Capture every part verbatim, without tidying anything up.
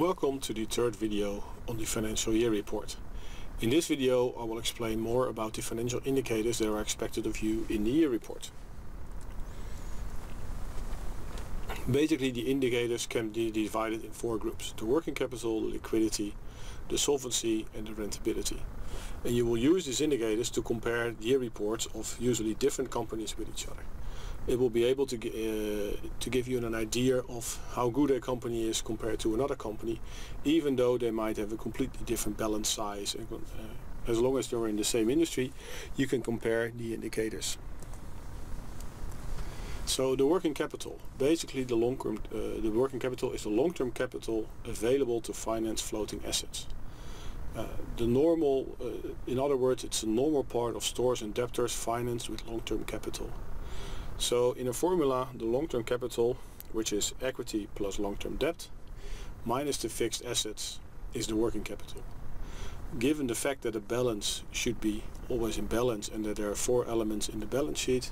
Welcome to the third video on the financial year report. In this video I will explain more about the financial indicators that are expected of you in the year report. Basically, the indicators can be divided in four groups: the working capital, the liquidity, the solvency and the rentability. And you will use these indicators to compare year reports of usually different companies with each other. It will be able to, uh, to give you an idea of how good a company is compared to another company, even though they might have a completely different balance size. And, uh, as long as you're in the same industry, you can compare the indicators. So the working capital, basically the long-term, uh, the working capital is the long-term capital available to finance floating assets. Uh, the normal, uh, in other words, it's a normal part of stores and debtors financed with long-term capital. So in a formula, the long-term capital, which is equity plus long-term debt, minus the fixed assets, is the working capital. Given the fact that a balance should be always in balance and that there are four elements in the balance sheet,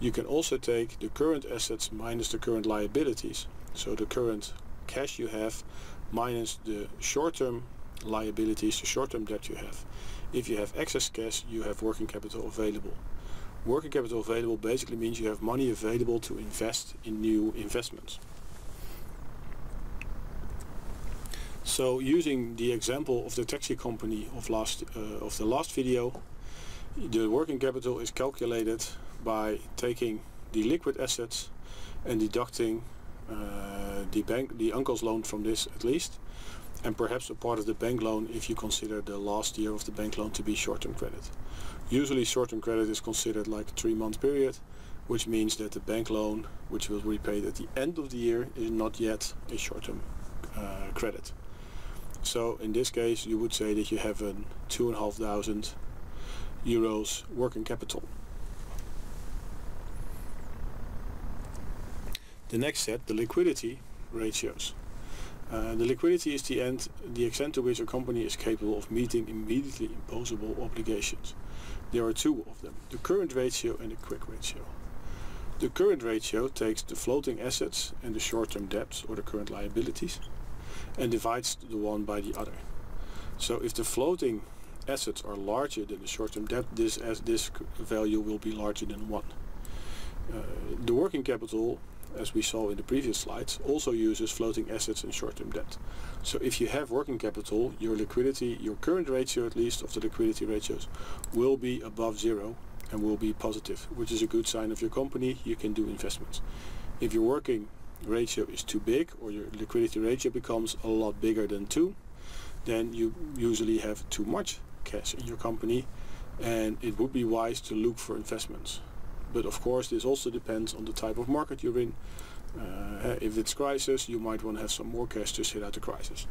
you can also take the current assets minus the current liabilities. So the current cash you have minus the short-term liabilities, the short-term debt you have. If you have excess cash, you have working capital available. Working capital available basically means you have money available to invest in new investments. So using the example of the taxi company of last uh, of the last video, the working capital is calculated by taking the liquid assets and deducting uh, the bank, the uncle's loan from this at least, and perhaps a part of the bank loan if you consider the last year of the bank loan to be short-term credit. Usually short-term credit is considered like a three-month period, which means that the bank loan, which will be repaid at the end of the year, is not yet a short-term uh, credit. So in this case you would say that you have a two and a half thousand euros working capital. The next set, the liquidity ratios. Uh, the liquidity is the end, the extent to which a company is capable of meeting immediately imposable obligations. There are two of them, the current ratio and the quick ratio. The current ratio takes the floating assets and the short-term debts or the current liabilities and divides the one by the other. So if the floating assets are larger than the short-term debt, this, as this value will be larger than one. Uh, the working capital, as we saw in the previous slides, also uses floating assets and short-term debt. So if you have working capital, your liquidity, your current ratio at least of the liquidity ratios, will be above zero and will be positive, which is a good sign of your company. You can do investments. If your working ratio is too big or your liquidity ratio becomes a lot bigger than two, then you usually have too much cash in your company and it would be wise to look for investments. But of course this also depends on the type of market you're in. Uh, if it's crisis, you might want to have some more cash to sit out the crisis.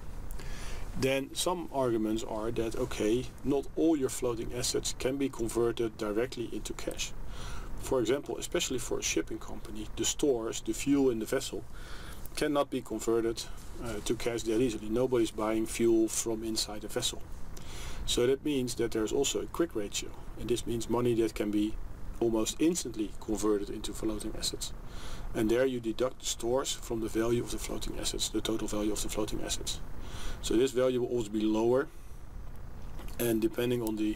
Then some arguments are that, okay, not all your floating assets can be converted directly into cash. For example, especially for a shipping company, the stores, the fuel in the vessel cannot be converted uh, to cash that easily. Nobody's buying fuel from inside a vessel. So that means that there's also a quick ratio, and this means money that can be almost instantly converted into floating assets, and there you deduct the stores from the value of the floating assets, the total value of the floating assets. So this value will always be lower, and depending on the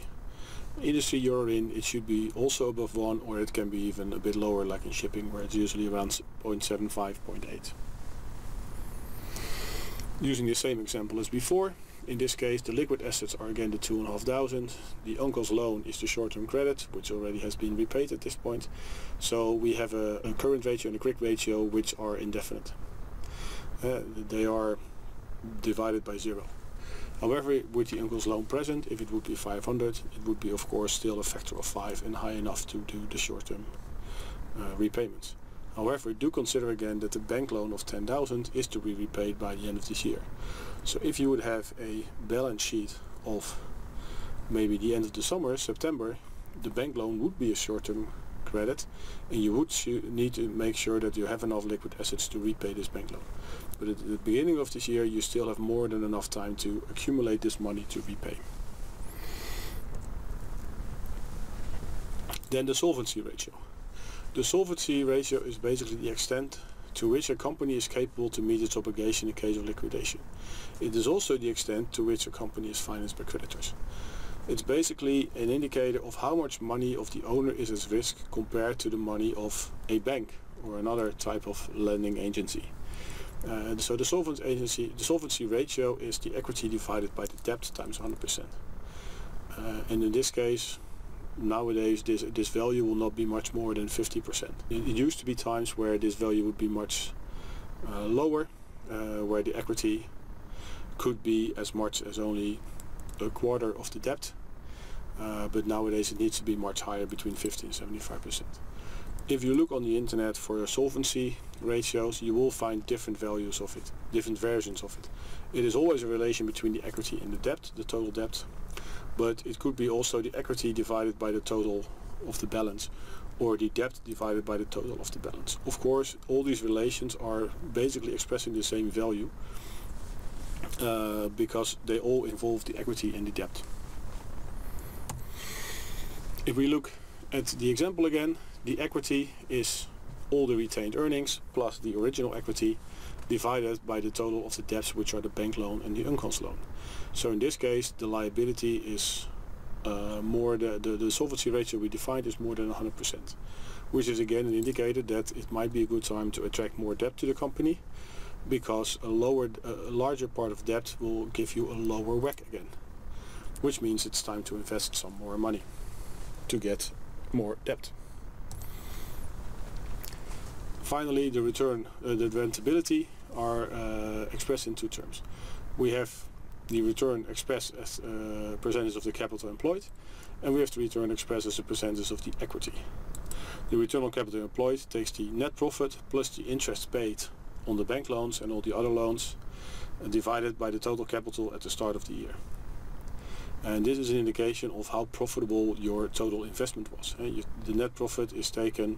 industry you're in, it should be also above one, or it can be even a bit lower, like in shipping where it's usually around zero point seven five, zero point eight. Using the same example as before, in this case the liquid assets are again the two and a half thousand, the uncle's loan is the short-term credit, which already has been repaid at this point, so we have a, a current ratio and a quick ratio which are indefinite. Uh, they are divided by zero. However, with the uncle's loan present, if it would be five hundred, it would be of course still a factor of five and high enough to do the short-term uh, repayments. However, do consider again that the bank loan of ten thousand is to be repaid by the end of this year. So if you would have a balance sheet of maybe the end of the summer, September, the bank loan would be a short-term credit and you would need to make sure that you have enough liquid assets to repay this bank loan. But at the beginning of this year you still have more than enough time to accumulate this money to repay. Then the solvency ratio. The solvency ratio is basically the extent to which a company is capable to meet its obligation in case of liquidation. It is also the extent to which a company is financed by creditors. It's basically an indicator of how much money of the owner is at risk compared to the money of a bank or another type of lending agency. Uh, so the solvency, agency, the solvency ratio is the equity divided by the debt times one hundred percent. Uh, and in this case, nowadays this, this value will not be much more than fifty percent. It, it used to be times where this value would be much uh, lower, uh, where the equity could be as much as only a quarter of the debt, uh, but nowadays it needs to be much higher, between fifty and seventy-five percent. If you look on the internet for solvency ratios, you will find different values of it, different versions of it. It is always a relation between the equity and the debt, the total debt, but it could be also the equity divided by the total of the balance, or the debt divided by the total of the balance. Of course, all these relations are basically expressing the same value, uh, because they all involve the equity and the debt. If we look at the example again, the equity is all the retained earnings plus the original equity divided by the total of the debts, which are the bank loan and the uncost loan. So in this case, the liability is uh, more, the, the, the solvency ratio we defined is more than one hundred percent, which is again an indicator that it might be a good time to attract more debt to the company, because a, lower, a larger part of debt will give you a lower W A C C again, which means it's time to invest some more money to get more debt. Finally, the return, uh, the rentability are uh, expressed in two terms. We have the return expressed as a uh, percentage of the capital employed, and we have the return expressed as a percentage of the equity. The return on capital employed takes the net profit plus the interest paid on the bank loans and all the other loans, uh, divided by the total capital at the start of the year. And this is an indication of how profitable your total investment was. Uh, you, the net profit is taken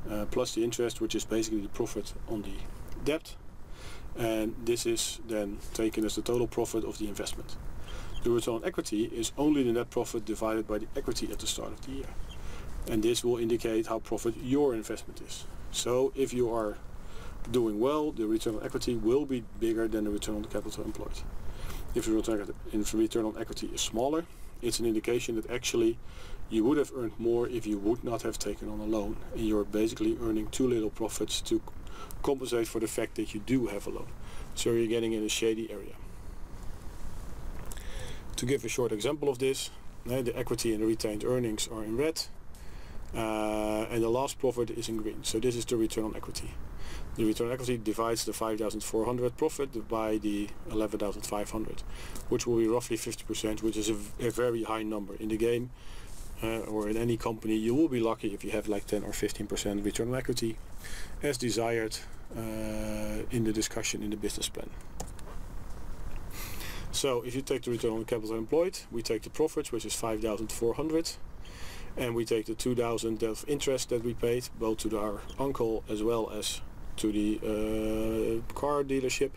Uh, plus the interest, which is basically the profit on the debt, and this is then taken as the total profit of the investment. The return on equity is only the net profit divided by the equity at the start of the year, and this will indicate how profitable your investment is. So if you are doing well, the return on equity will be bigger than the return on capital employed. If the return on equity is smaller, it's an indication that actually you would have earned more if you would not have taken on a loan, and you're basically earning too little profits to compensate for the fact that you do have a loan. So you're getting in a shady area. To give a short example of this, the equity and the retained earnings are in red, uh, and the last profit is in green. So this is the return on equity. The return on equity divides the five thousand four hundred profit by the eleven thousand five hundred, which will be roughly fifty percent, which is a, a very high number. In the game, uh, or in any company, you will be lucky if you have like ten or fifteen percent return on equity, as desired uh, in the discussion in the business plan. So if you take the return on capital employed, we take the profits, which is five thousand four hundred. And we take the two thousand of interest that we paid, both to our uncle as well as to the uh, car dealership,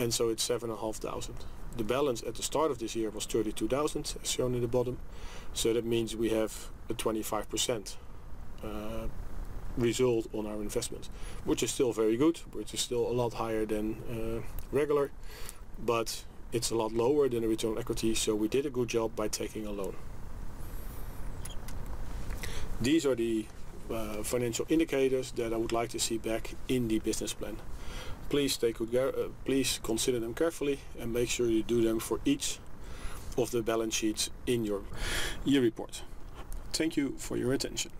and so it's seven thousand five hundred. The balance at the start of this year was thirty-two thousand, as shown in the bottom, so that means we have a twenty-five percent uh, result on our investment, which is still very good, which is still a lot higher than uh, regular, but it's a lot lower than the return on equity, so we did a good job by taking a loan. These are the uh, financial indicators that I would like to see back in the business plan. Please take good care, uh, please consider them carefully and make sure you do them for each of the balance sheets in your year report. Thank you for your attention.